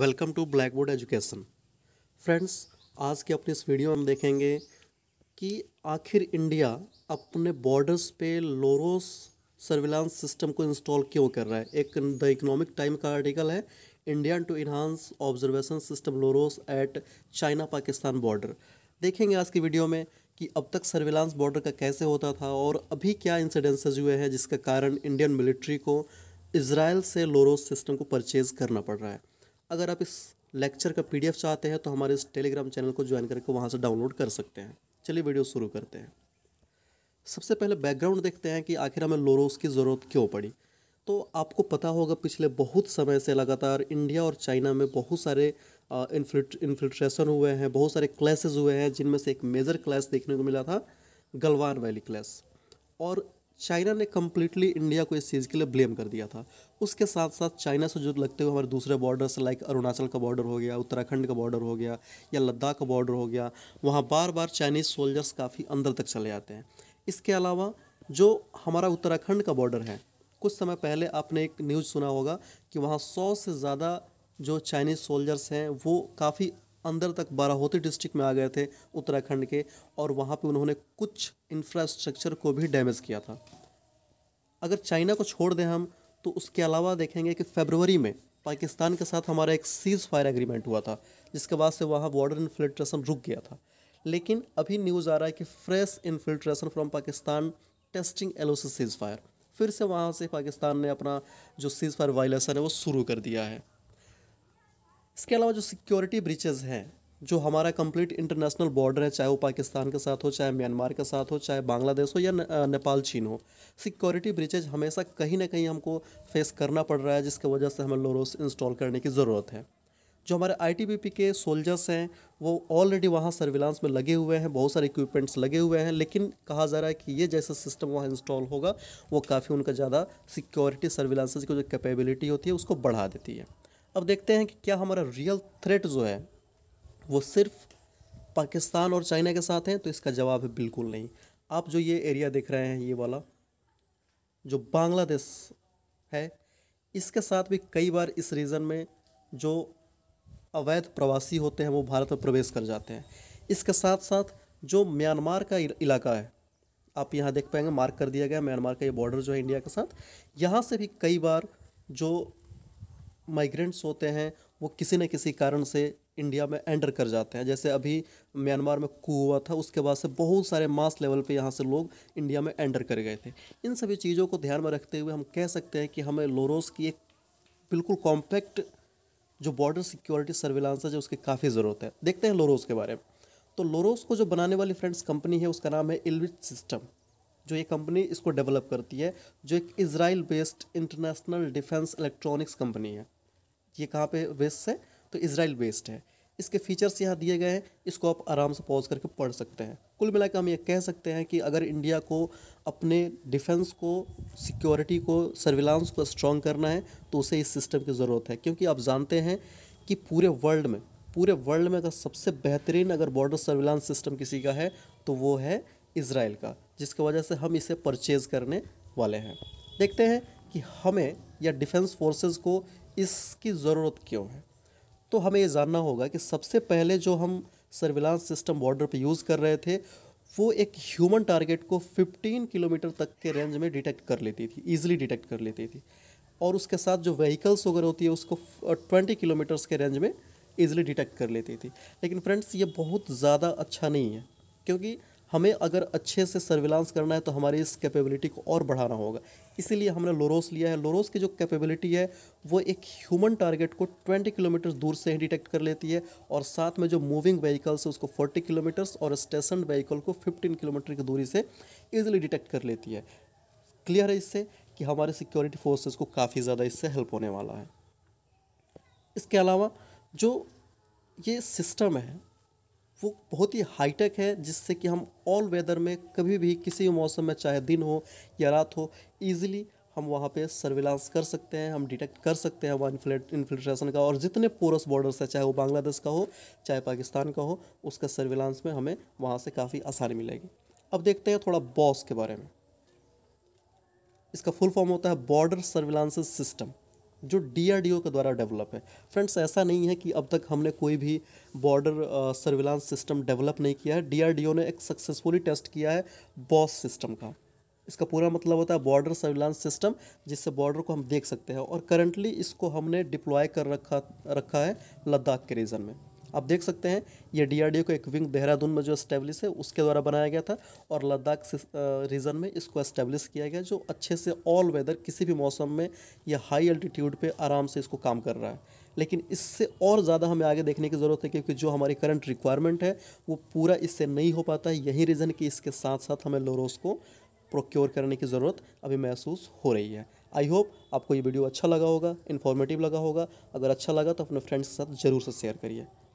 Welcome to blackboard education. Friends, आज के अपने इस वीडियो में हम देखेंगे कि आखिर इंडिया अपने बॉर्डर्स पे लोरोस सर्विलांस सिस्टम को इंस्टॉल क्यों कर रहा है। एक द इकोनॉमिक टाइम का आर्टिकल है, India to enhance observation system LORROS at China Pakistan border. देखेंगे आज की वीडियो में कि अब तक सर्विलांस बॉर्डर का कैसे होता था और अभी क्या इंसिडेंसेज हुए हैं जिसका कारण इंडियन मिलिट्री को इसराइल से लोरोस सिस्टम को परचेज़ करना पड़ रहा है। अगर आप इस लेक्चर का पीडीएफ चाहते हैं तो हमारे इस टेलीग्राम चैनल को ज्वाइन करके वहां से डाउनलोड कर सकते हैं। चलिए वीडियो शुरू करते हैं। सबसे पहले बैकग्राउंड देखते हैं कि आखिर हमें लोरोस की ज़रूरत क्यों पड़ी। तो आपको पता होगा पिछले बहुत समय से लगातार इंडिया और चाइना में बहुत सारे इन्फिल्ट्रेशन हुए हैं, बहुत सारे क्लैशेज हुए हैं, जिनमें से एक मेजर क्लैश देखने को मिला था गलवान वैली क्लैश। और चाइना ने कम्प्लीटली इंडिया को इस चीज़ के लिए ब्लेम कर दिया था। उसके साथ साथ चाइना से जो लगते हुए हमारे दूसरे बॉर्डर्स लाइक अरुणाचल का बॉर्डर हो गया, उत्तराखंड का बॉर्डर हो गया या लद्दाख का बॉर्डर हो गया, वहाँ बार बार चाइनीज़ सोल्जर्स काफ़ी अंदर तक चले जाते हैं। इसके अलावा जो हमारा उत्तराखंड का बॉर्डर है, कुछ समय पहले आपने एक न्यूज़ सुना होगा कि वहाँ 100 से ज़्यादा जो चाइनीज़ सोल्जर्स हैं वो काफ़ी अंदर तक बाराहोती डिस्ट्रिक्ट में आ गए थे उत्तराखंड के, और वहाँ पे उन्होंने कुछ इंफ्रास्ट्रक्चर को भी डैमेज किया था। अगर चाइना को छोड़ दें हम तो उसके अलावा देखेंगे कि फरवरी में पाकिस्तान के साथ हमारा एक सीज़ फायर एग्रीमेंट हुआ था, जिसके बाद से वहाँ बॉर्डर इन्फिल्ट्रेशन रुक गया था। लेकिन अभी न्यूज़ आ रहा है कि fresh infiltration from Pakistan testing LOC ceasefire. फिर से वहाँ से पाकिस्तान ने अपना जो सीज़ फायर वायलेशन है वो शुरू कर दिया है। इसके अलावा जो सिक्योरिटी ब्रीचेस हैं, जो हमारा कंप्लीट इंटरनेशनल बॉर्डर है, चाहे वो पाकिस्तान के साथ हो, चाहे म्यांमार के साथ हो, चाहे बांग्लादेश हो या नेपाल चीन हो, सिक्योरिटी ब्रीचेज हमेशा कहीं ना कहीं हमको फेस करना पड़ रहा है, जिसकी वजह से हमें लोरोस इंस्टॉल करने की ज़रूरत है। जो हमारे ITBP के सोल्जर्स हैं वो ऑलरेडी वहाँ सर्विलांस में लगे हुए हैं, बहुत सारे इक्विपमेंट्स लगे हुए हैं, लेकिन कहा जा रहा है कि ये जैसा सिस्टम वहाँ इंस्टॉल होगा वो काफ़ी उनका ज़्यादा सिक्योरिटी सर्विलांसेज की जो कैपेबिलिटी होती है उसको बढ़ा देती है। अब देखते हैं कि क्या हमारा रियल थ्रेट जो है वो सिर्फ पाकिस्तान और चाइना के साथ है, तो इसका जवाब है बिल्कुल नहीं। आप जो ये एरिया देख रहे हैं, ये वाला जो बांग्लादेश है, इसके साथ भी कई बार इस रीज़न में जो अवैध प्रवासी होते हैं वो भारत में प्रवेश कर जाते हैं। इसके साथ साथ जो म्यांमार का इलाका है, आप यहाँ देख पाएंगे मार्क कर दिया गया म्यांमार का ये बॉर्डर जो है इंडिया के साथ, यहाँ से भी कई बार जो माइग्रेंट्स होते हैं वो किसी न किसी कारण से इंडिया में एंटर कर जाते हैं। जैसे अभी म्यांमार में कू हुआ था, उसके बाद से बहुत सारे मास लेवल पे यहाँ से लोग इंडिया में एंटर कर गए थे। इन सभी चीज़ों को ध्यान में रखते हुए हम कह सकते हैं कि हमें लोरोस की एक बिल्कुल कॉम्पैक्ट जो बॉर्डर सिक्योरिटी सर्विलांस है उसकी काफ़ी ज़रूरत है। देखते हैं लोरोस के बारे में। तो लोरोस को जो बनाने वाली फ्रेंड्स कंपनी है उसका नाम है एल्बिट सिस्टम। जो ये कंपनी इसको डेवलप करती है, जो एक Israel based international defence electronics company है। ये कहाँ पे बेस्ड है? तो इजराइल बेस्ड है। इसके फीचर्स यहाँ दिए गए हैं, इसको आप आराम से पॉज करके पढ़ सकते हैं। कुल मिलाकर हम ये कह सकते हैं कि अगर इंडिया को अपने डिफेंस को, सिक्योरिटी को, सर्विलांस को स्ट्रॉन्ग करना है तो उसे इस सिस्टम की ज़रूरत है, क्योंकि आप जानते हैं कि पूरे वर्ल्ड में अगर सबसे बेहतरीन अगर बॉर्डर सर्विलांस सिस्टम किसी का है तो वो है इसराइल का, जिसकी वजह से हम इसे परचेज़ करने वाले हैं। देखते हैं कि हमें या डिफेंस फोर्सेस को इसकी ज़रूरत क्यों है। तो हमें ये जानना होगा कि सबसे पहले जो हम सर्विलांस सिस्टम बॉर्डर पे यूज़ कर रहे थे वो एक ह्यूमन टारगेट को 15 किलोमीटर तक के रेंज में डिटेक्ट कर लेती थी, ईजिली डिटेक्ट कर लेती थी, और उसके साथ जो व्हीकल्स वगैरह होती है उसको 20 किलोमीटर्स के रेंज में ईजिली डिटेक्ट कर लेती थी। लेकिन फ्रेंड्स, ये बहुत ज़्यादा अच्छा नहीं है, क्योंकि हमें अगर अच्छे से सर्विलांस करना है तो हमारी इस कैपेबिलिटी को और बढ़ाना होगा। इसीलिए हमने लोरोस लिया है। लोरोस की जो कैपेबिलिटी है वो एक ह्यूमन टारगेट को 20 किलोमीटर दूर से ही डिटेक्ट कर लेती है, और साथ में जो मूविंग व्हीकल्स है उसको 40 किलोमीटर्स और स्टेशन व्हीकल को 15 किलोमीटर की दूरी से ईजिली डिटेक्ट कर लेती है। क्लियर है इससे कि हमारे सिक्योरिटी फोर्सेस को काफ़ी ज़्यादा इससे हेल्प होने वाला है। इसके अलावा जो ये सिस्टम है वो बहुत ही हाईटेक है, जिससे कि हम ऑल वेदर में कभी भी किसी भी मौसम में, चाहे दिन हो या रात हो, ईजिली हम वहाँ पे सर्विलांस कर सकते हैं, हम डिटेक्ट कर सकते हैं वहाँ इन्फिल्ट्रेशन का। और जितने पोरस बॉर्डर्स है, चाहे वो बांग्लादेश का हो चाहे पाकिस्तान का हो, उसका सर्विलांस में हमें वहाँ से काफ़ी आसानी मिलेगी। अब देखते हैं थोड़ा बॉस के बारे में। इसका फुल फॉर्म होता है बॉर्डर सर्विलांस सिस्टम। जो डीआरडीओ के द्वारा डेवलप है। फ्रेंड्स, ऐसा नहीं है कि अब तक हमने कोई भी बॉर्डर सर्विलांस सिस्टम डेवलप नहीं किया है। डीआरडीओ ने एक सक्सेसफुली टेस्ट किया है बॉस सिस्टम का। इसका पूरा मतलब होता है बॉर्डर सर्विलांस सिस्टम, जिससे बॉर्डर को हम देख सकते हैं, और करंटली इसको हमने डिप्लॉय कर रखा है लद्दाख के रीजन में। आप देख सकते हैं ये डीआरडीओ का एक विंग देहरादून में जो इस्टेब्लिश है उसके द्वारा बनाया गया था, और लद्दाख रीजन में इसको इस्टेब्लिश किया गया, जो अच्छे से ऑल वेदर किसी भी मौसम में या हाई अल्टीट्यूड पे आराम से इसको काम कर रहा है। लेकिन इससे और ज़्यादा हमें आगे देखने की ज़रूरत है, क्योंकि जो हमारी करंट रिक्वायरमेंट है वो पूरा इससे नहीं हो पाता है। यही रीज़न कि इसके साथ साथ हमें LOIROS को प्रोक्योर करने की ज़रूरत अभी महसूस हो रही है। आई होप आपको ये वीडियो अच्छा लगा होगा, इन्फॉर्मेटिव लगा होगा। अगर अच्छा लगा तो अपने फ्रेंड्स के साथ ज़रूर से शेयर करिए।